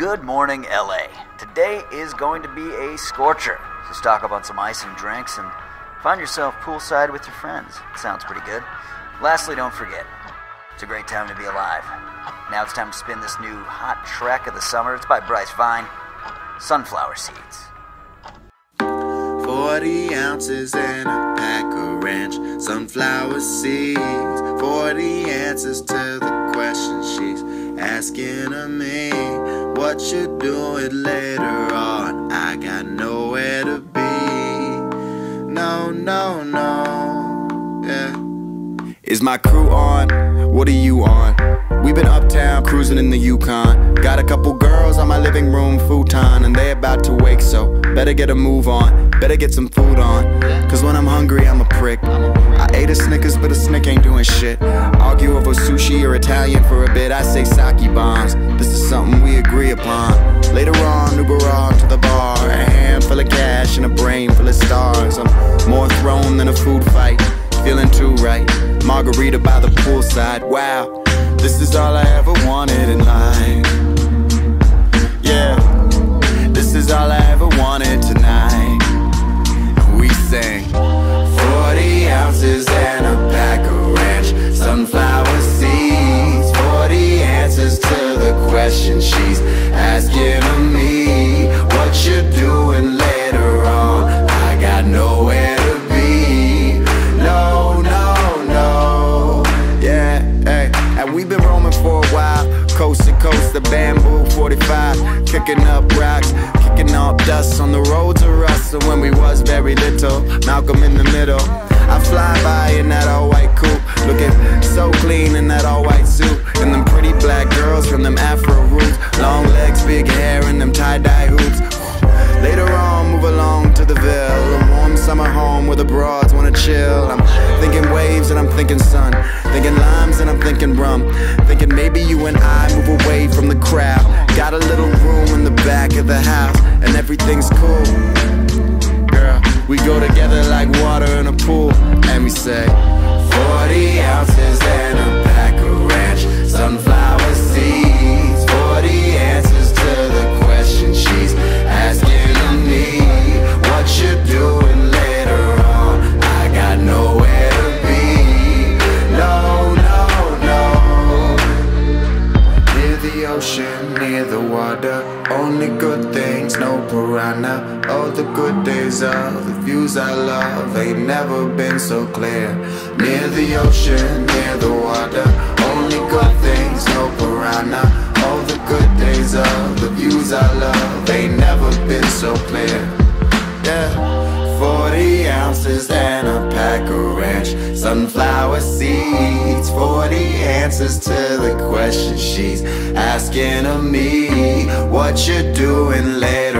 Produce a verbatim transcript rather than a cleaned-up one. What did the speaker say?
Good morning, L A. Today is going to be a scorcher, so stock up on some ice and drinks and find yourself poolside with your friends. It sounds pretty good. Lastly, don't forget, it's a great time to be alive. Now it's time to spin this new hot track of the summer. It's by Bryce Vine, Sunflower Seeds. forty ounces and a pack of ranch, sunflower seeds. forty answers to the question she's asking of me. What you doing later on? I got nowhere to be. No, no, no, yeah. Is my crew on? What are you on? We've been uptown, cruising in the Yukon. Got a couple girls on my living room futon, and they about to wake, so better get a move on, better get some food on. Cause when I'm hungry, I'm a prick. I ate a Snickers, but a Snick ain't doing shit. Argue over sushi or Italian for a bit. I say sake bombs, this is something we agree upon. Later on, Uber on to the bar. A hand full of cash and a brain full of stars. I'm more thrown than a food fight, feeling too right. Margarita by the poolside, wow. This is all I ever wanted in life. Yeah, this is all I ever wanted tonight. We sang forty ounces and a pack of ranch, sunflower seeds. forty answers to the question she's asking of me. What you doing later on? I got nowhere to be. No, no, no. Yeah, hey, and we've been roaming for a while, coast to coast, the bamboo forty-five, kicking up rocks, kicking off dust on the road to Russell. When we was very little, Malcolm in the middle. I fly by in that all-white coupe, looking so clean in that all-white suit, and them pretty black girls from them afro roots, long legs, big hair, and them tie-dye hoops. Later on, move along to the Ville, a warm summer home where the broads wanna chill. I'm thinking waves and I'm thinking sun, thinking limes and I'm thinking rum, thinking maybe you and I move away from the crowd. Got a little room in the back of the house, and everything's cool. Girl, we go together like water in a pool, and we say forty ounces and a pack of ranch, sunflower seeds. forty answers to the question she's asking of me. What you doing later on? I got nowhere to be. No, no, no. Near the ocean, near the water, only good things, no piranha. All the good days of the views I love ain't never been so clear. Near the ocean, near the water, only good things, no piranha. All the good days of the views I love ain't never been so clear. Yeah, forty ounces and a pack of ranch, sunflower seeds. forty answers to the question she's asking of me. What you doing later?